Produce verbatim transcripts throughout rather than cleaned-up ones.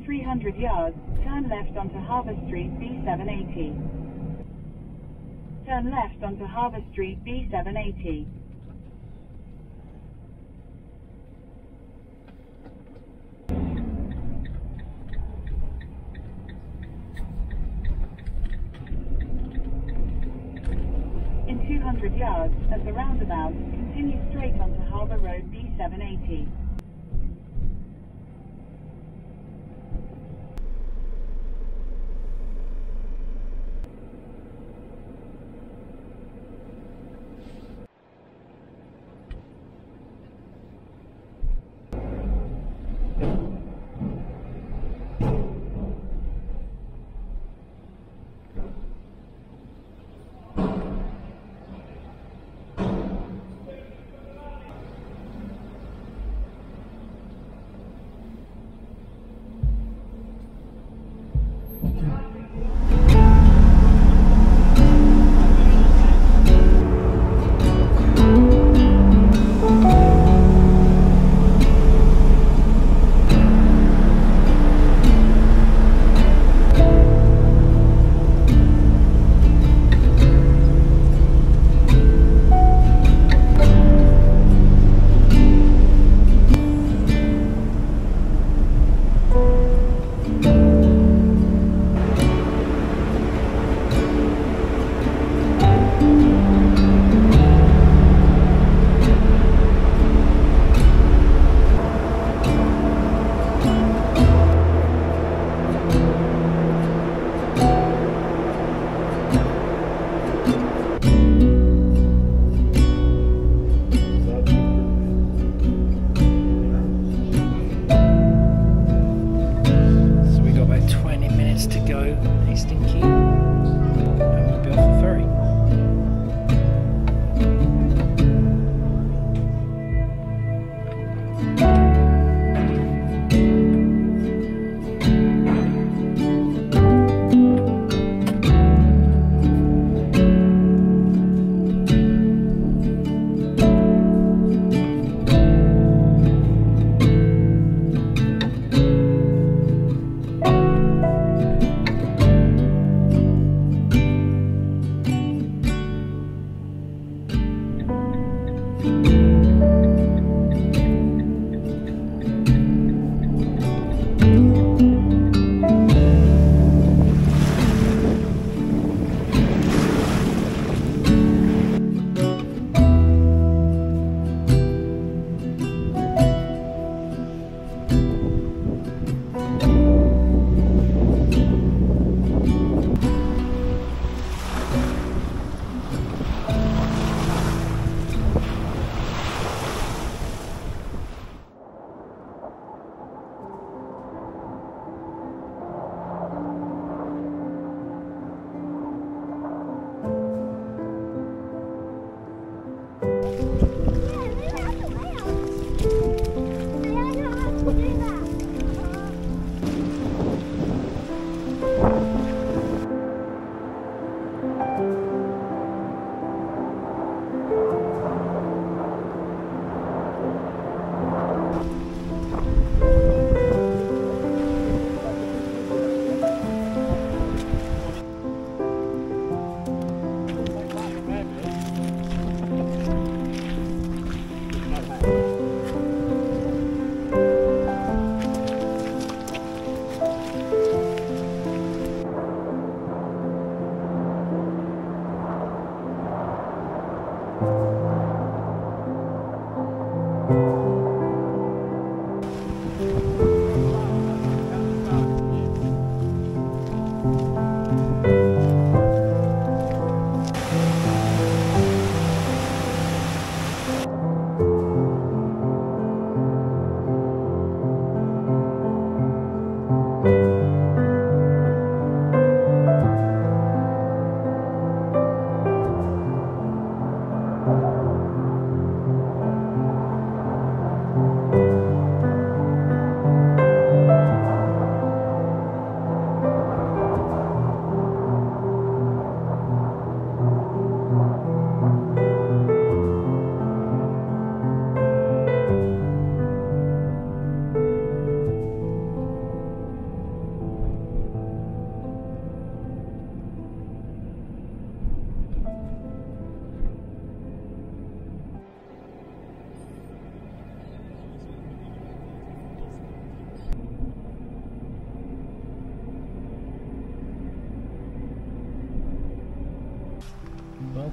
in three hundred yards, turn left onto Harbour Street B seven eighty. Turn left onto Harbour Street B seven eighty. In two hundred yards, at the roundabout, continue straight onto Harbour Road B seven eighty.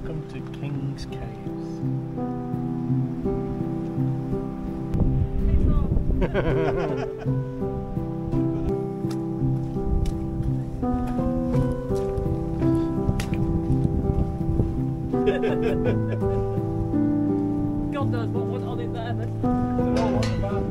Welcome to King's Caves. God knows what went on in there, then. Oh, God.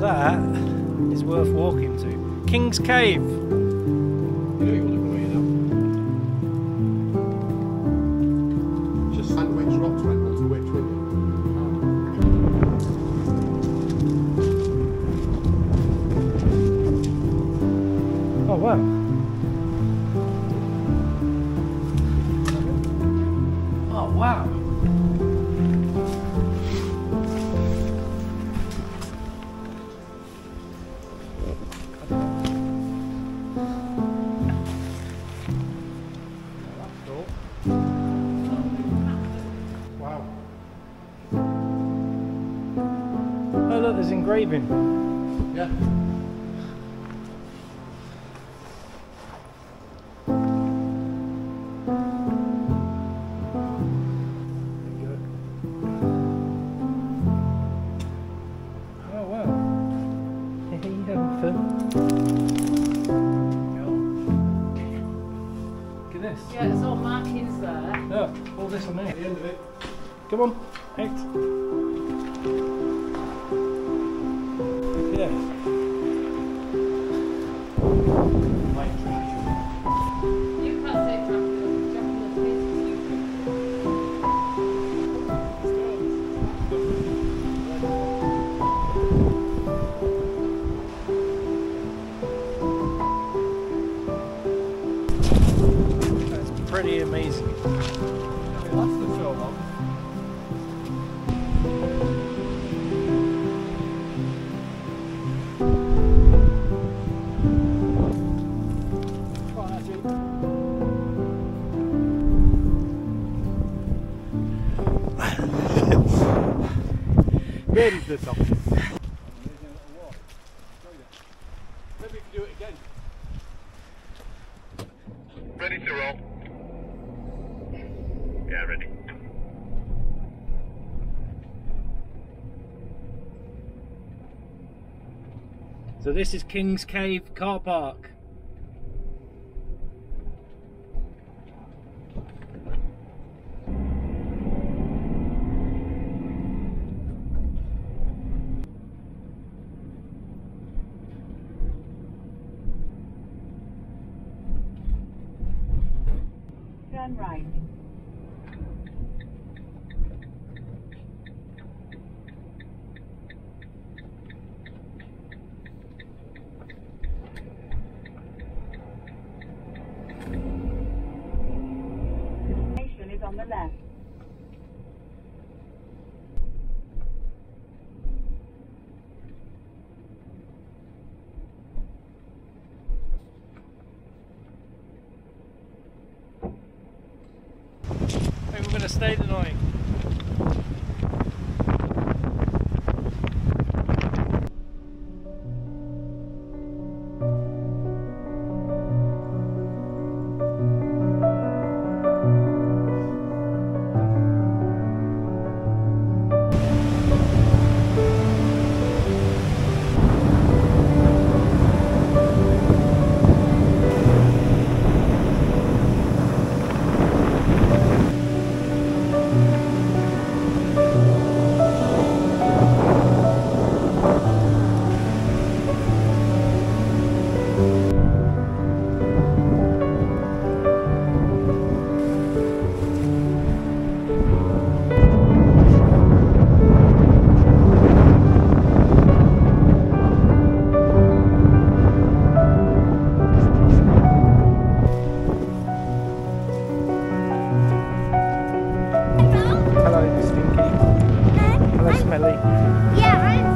That is worth walking to. King's Cave. You know you want to go, just sandwich rocks went onto which, wouldn't you? Oh wow. Oh wow. Wow. Oh look, there's engraving. Yeah. Oh wow. Hey, you having fun? Look at this. Yeah, there's all markings there. Look, all this on there. At the end of it. Come on, eight. Yeah. You can't take traffic. That's pretty amazing. That's the film of. Where is this up? Maybe we can do it again. Ready to roll. Yeah, ready. So this is King's Cave car park. Turn right. The station is on the left. We're going to stay the night. Hello, Stinky. Hello, Smelly. Yeah, I'm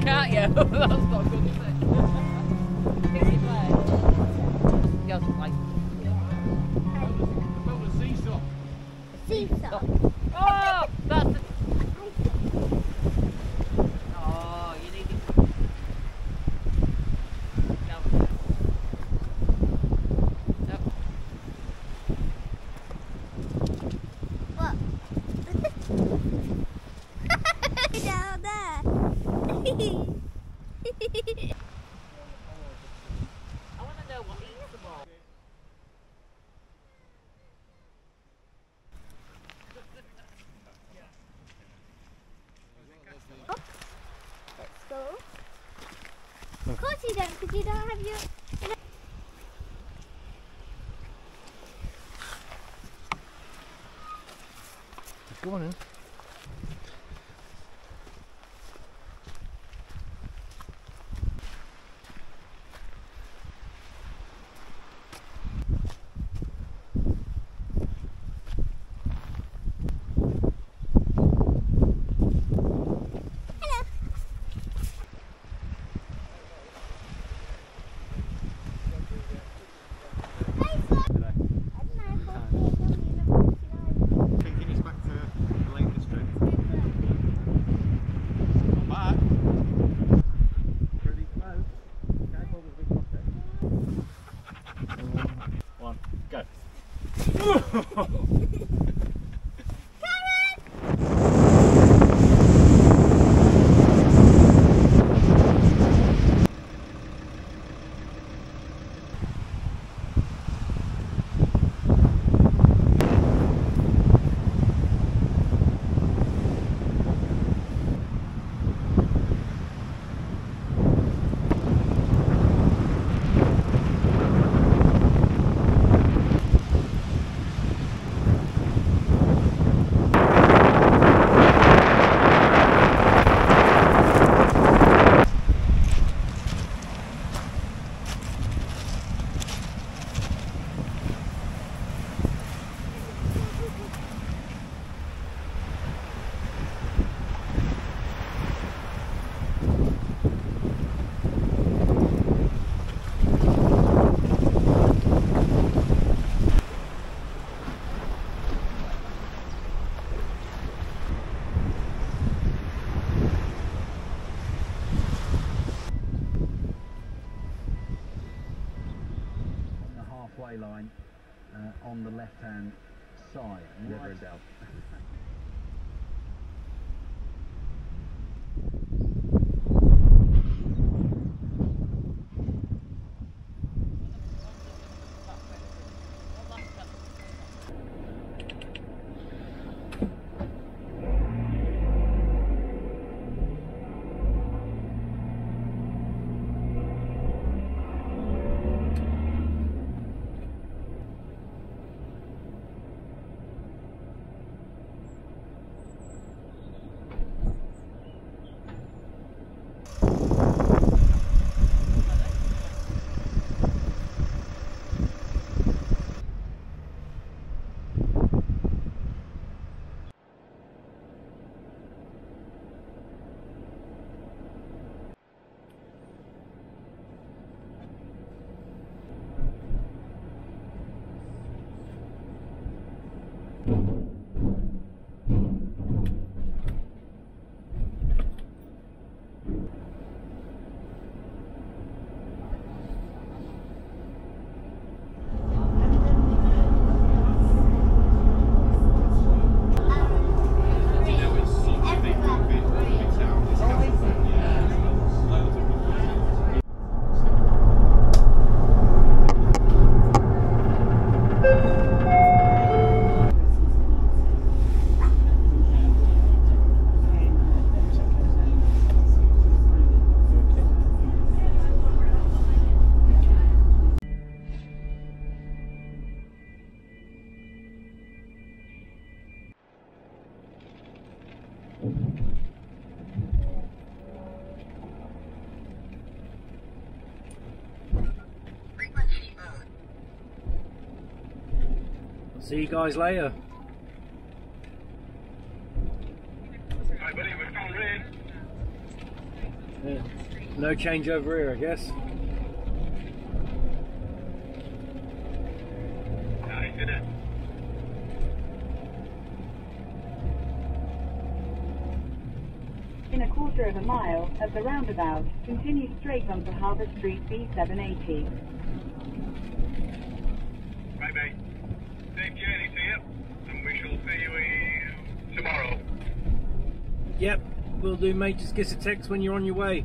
can't you? That's not good, is it? Is it play? Girls don't like it. A seesaw. Seesaw. Oh, that's the... Oh, you need it. No. No. What? Down there. Of course you don't, because you don't have your... You know. Go on in. Go. Line uh, on the left-hand side. Never right. Doubt. See you guys later. Right, buddy, we're Yeah. No change over here, I guess. I did it. In a quarter of a mile, at the roundabout, continue straight onto Harbour Street B seven eighty. Bye bye. Safe journey to you, and we shall see you tomorrow. Yep, will do, mate. Just give us a text when you're on your way.